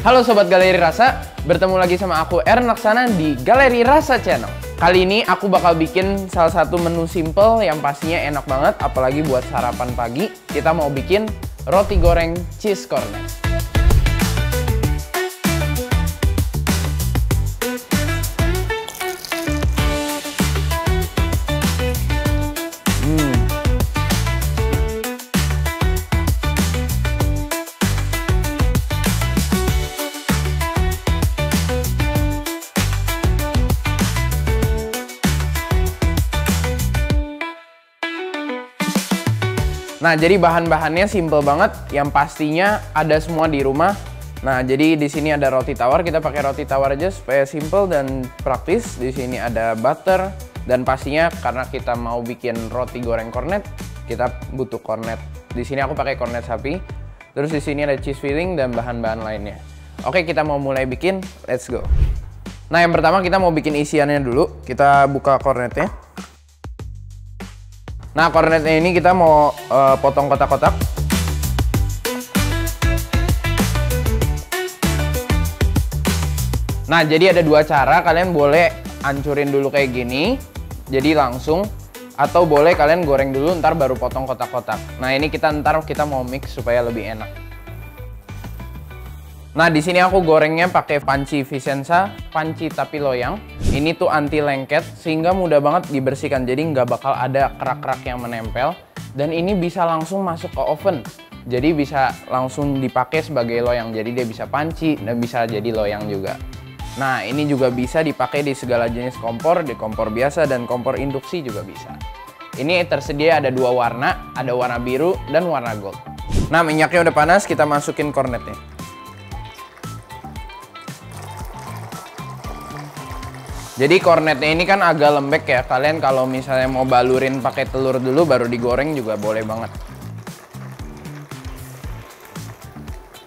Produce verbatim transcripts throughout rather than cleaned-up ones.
Halo Sobat Galeri Rasa, bertemu lagi sama aku Aaron Laksana di Galeri Rasa Channel. Kali ini aku bakal bikin salah satu menu simple yang pastinya enak banget, apalagi buat sarapan pagi. Kita mau bikin roti goreng cheese cornet. Hmm. Nah, jadi bahan-bahannya simple banget, yang pastinya ada semua di rumah. Nah, jadi di sini ada roti tawar, kita pakai roti tawar aja supaya simple dan praktis. Di sini ada butter, dan pastinya karena kita mau bikin roti goreng kornet, kita butuh kornet. Di sini aku pakai kornet sapi. Terus di sini ada cheese filling dan bahan-bahan lainnya. Oke, kita mau mulai bikin, let's go. Nah, yang pertama kita mau bikin isiannya dulu. Kita buka kornetnya. Nah, kornetnya ini kita mau uh, potong kotak-kotak. Nah, jadi ada dua cara. Kalian boleh hancurin dulu kayak gini, jadi langsung. Atau boleh kalian goreng dulu, ntar baru potong kotak-kotak. Nah, ini kita ntar kita mau mix supaya lebih enak. Nah, di sini aku gorengnya pakai panci Vicenza, panci tapi loyang. Ini tuh anti lengket, sehingga mudah banget dibersihkan, jadi nggak bakal ada kerak-kerak yang menempel. Dan ini bisa langsung masuk ke oven, jadi bisa langsung dipakai sebagai loyang. Jadi dia bisa panci dan bisa jadi loyang juga. Nah, ini juga bisa dipakai di segala jenis kompor, di kompor biasa dan kompor induksi juga bisa. Ini tersedia ada dua warna, ada warna biru dan warna gold. Nah, minyaknya udah panas, kita masukin kornetnya. Jadi kornetnya ini kan agak lembek ya, kalian kalau misalnya mau balurin pakai telur dulu baru digoreng juga boleh banget.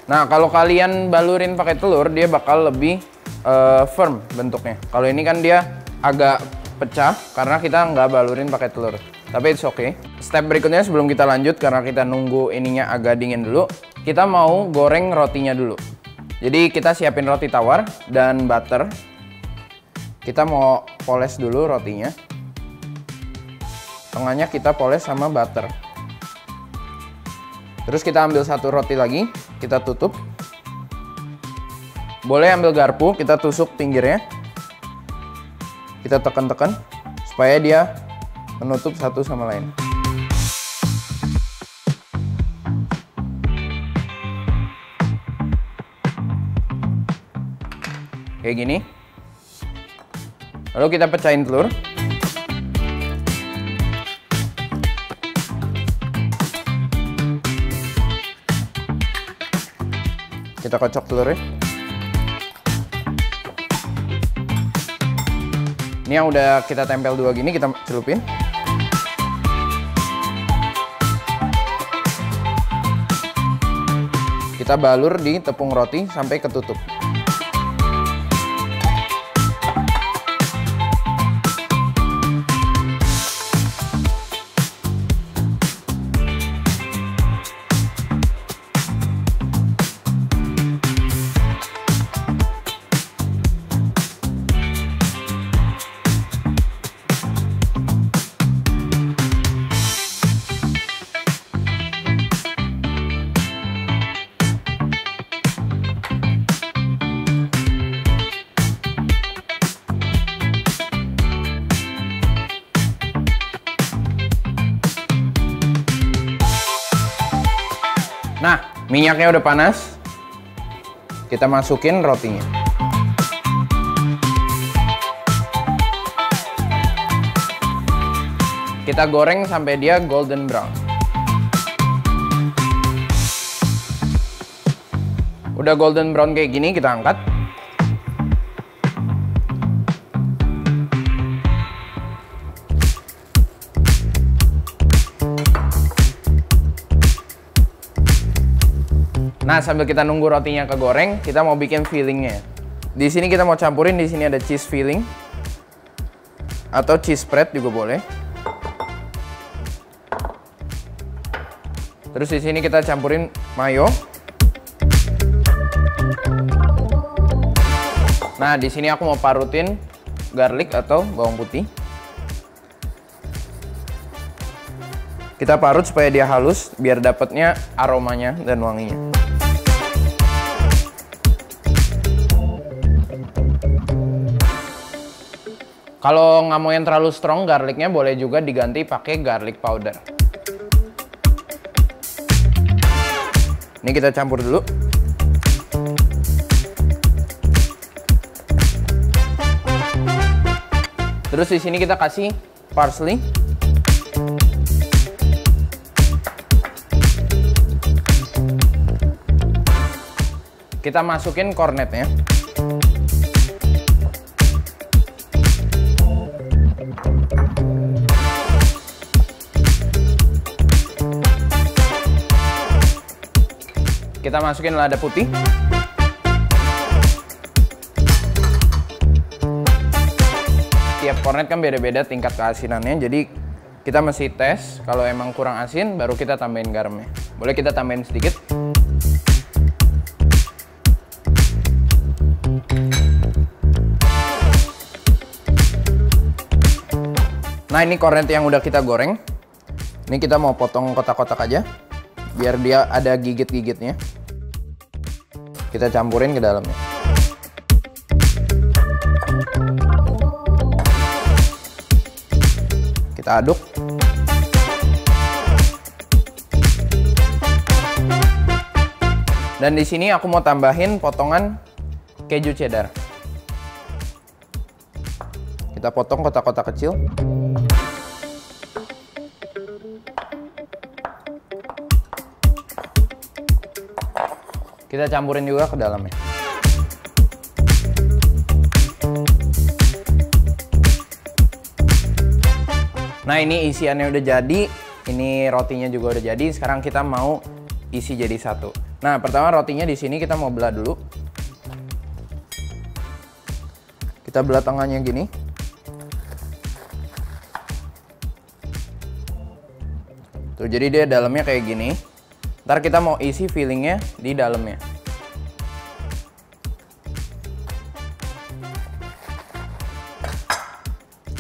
Nah, kalau kalian balurin pakai telur dia bakal lebih uh, firm bentuknya. Kalau ini kan dia agak pecah karena kita nggak balurin pakai telur. Tapi it's okay. Step berikutnya sebelum kita lanjut, karena kita nunggu ininya agak dingin dulu, kita mau goreng rotinya dulu. Jadi kita siapin roti tawar dan butter. Kita mau poles dulu rotinya. Tengahnya kita poles sama butter. Terus kita ambil satu roti lagi, kita tutup. Boleh ambil garpu, kita tusuk pinggirnya. Kita tekan-tekan supaya dia menutup satu sama lain. Kayak gini. Lalu kita pecahin telur. Kita kocok telurnya. Ini yang udah kita tempel dua gini, kita celupin. Kita balur di tepung roti sampai ketutup. Nah, minyaknya udah panas, kita masukin rotinya. Kita goreng sampai dia golden brown. Udah golden brown kayak gini, kita angkat. Nah, sambil kita nunggu rotinya kegoreng, kita mau bikin fillingnya. Di sini kita mau campurin, di sini ada cheese filling atau cheese spread juga boleh. Terus di sini kita campurin mayo. Nah, di sini aku mau parutin garlic atau bawang putih. Kita parut supaya dia halus, biar dapatnya aromanya dan wanginya. Kalau nggak mau yang terlalu strong, garlicnya boleh juga diganti pakai garlic powder. Ini kita campur dulu. Terus di sini kita kasih parsley. Kita masukin kornetnya. Kita masukin lada putih. Tiap kornet kan beda-beda tingkat keasinannya, jadi kita mesti tes. Kalau emang kurang asin, baru kita tambahin garamnya. Boleh kita tambahin sedikit. Nah, ini kornet yang udah kita goreng. Ini kita mau potong kotak-kotak aja, biar dia ada gigit-gigitnya. Kita campurin ke dalamnya. Kita aduk. Dan di sini aku mau tambahin potongan keju cheddar. Kita potong kotak-kotak kecil. Kita campurin juga ke dalamnya. Nah, ini isiannya udah jadi, ini rotinya juga udah jadi. Sekarang kita mau isi jadi satu. Nah, pertama rotinya di sini kita mau belah dulu. Kita belah tengahnya gini. Tuh, jadi dia dalamnya kayak gini. Ntar kita mau isi fillingnya di dalamnya.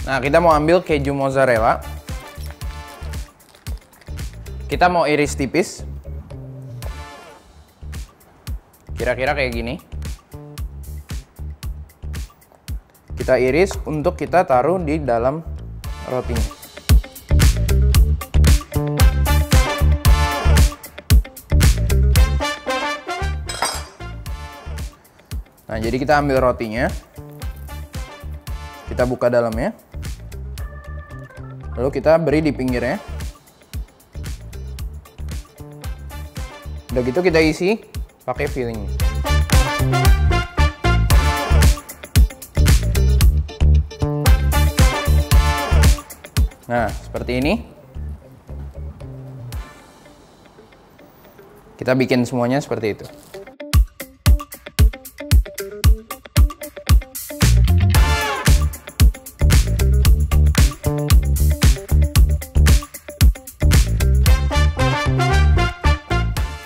Nah, kita mau ambil keju mozzarella. Kita mau iris tipis. Kira-kira kayak gini. Kita iris untuk kita taruh di dalam rotinya. Nah, jadi kita ambil rotinya, kita buka dalamnya, lalu kita beri di pinggirnya. Udah gitu kita isi pakai filling. Nah, seperti ini. Kita bikin semuanya seperti itu.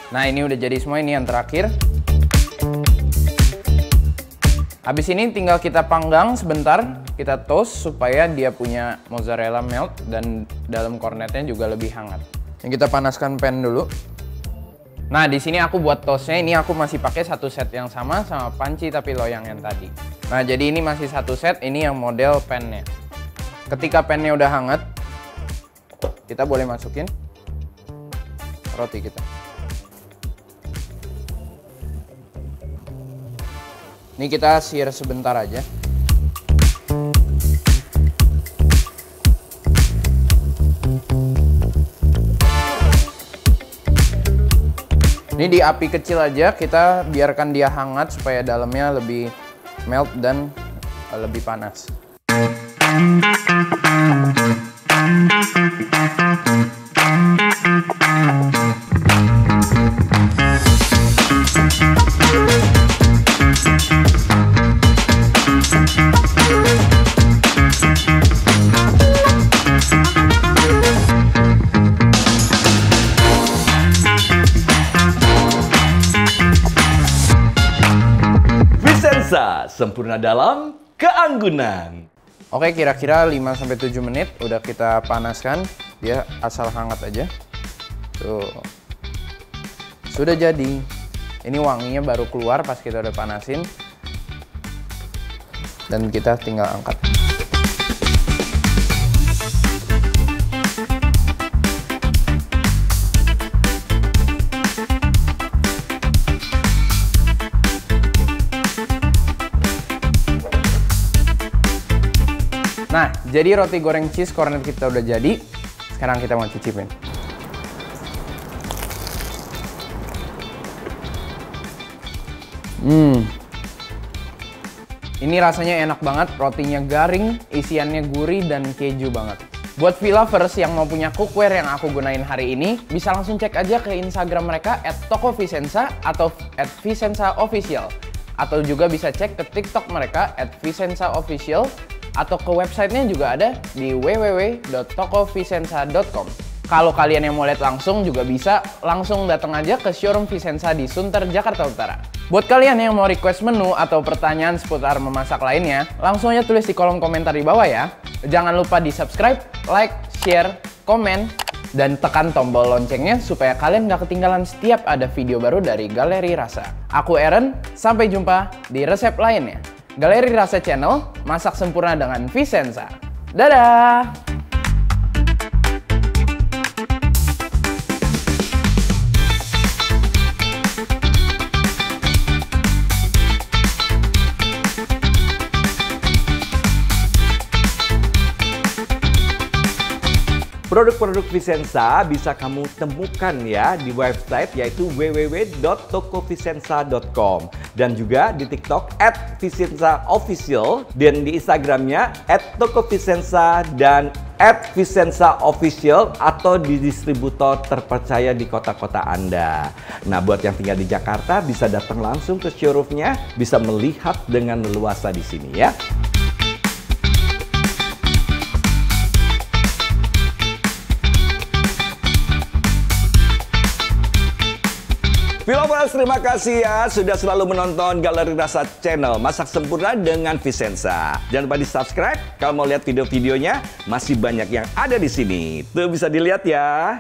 Nah, ini udah jadi semua, ini yang terakhir. Habis ini tinggal kita panggang sebentar, kita toast supaya dia punya mozzarella melt dan dalam kornetnya juga lebih hangat. Yang kita panaskan pan dulu. Nah, di sini aku buat toastnya, ini aku masih pakai satu set yang sama sama panci tapi loyang yang tadi. Nah, jadi ini masih satu set, ini yang model pannya. Ketika pannya udah hangat, kita boleh masukin roti kita. Ini kita sear sebentar aja. Ini di api kecil aja, kita biarkan dia hangat supaya dalamnya lebih melt dan lebih panas. Vicenza, sempurna dalam keanggunan. Oke, kira-kira lima sampai tujuh menit udah kita panaskan. Dia asal hangat aja. Tuh. Sudah jadi. Ini wanginya baru keluar pas kita udah panasin. Dan kita tinggal angkat. Nah, jadi roti goreng cheese cornet kita udah jadi. Sekarang kita mau cicipin. Hmm. Ini rasanya enak banget, rotinya garing, isiannya gurih dan keju banget. Buat V-lovers yang mau punya cookware yang aku gunain hari ini, bisa langsung cek aja ke Instagram mereka at toko vicenza atau at vicenza official. Atau juga bisa cek ke TikTok mereka at vicenza official. Atau ke websitenya juga ada di w w w dot toko vicenza dot com. Kalau kalian yang mau lihat langsung juga bisa langsung datang aja ke showroom Vicenza di Sunter, Jakarta Utara. Buat kalian yang mau request menu atau pertanyaan seputar memasak lainnya, langsung aja tulis di kolom komentar di bawah ya. Jangan lupa di subscribe, like, share, komen, dan tekan tombol loncengnya supaya kalian nggak ketinggalan setiap ada video baru dari Galeri Rasa. Aku Aaron, sampai jumpa di resep lainnya. Galeri Rasa Channel, masak sempurna dengan Vicenza. Dadah! Produk-produk Vicenza bisa kamu temukan ya di website yaitu w w w dot toko vicenza dot com dan juga di TikTok at vicenza official dan di Instagramnya at toko vicenza dan at vicenza official atau di distributor terpercaya di kota-kota Anda. Nah, buat yang tinggal di Jakarta bisa datang langsung ke showroomnya, bisa melihat dengan leluasa di sini ya. V-lovers, terima kasih ya sudah selalu menonton Galeri Rasa Channel, masak sempurna dengan Vicenza. Jangan lupa di subscribe kalau mau lihat video-videonya, masih banyak yang ada di sini. Tuh bisa dilihat ya.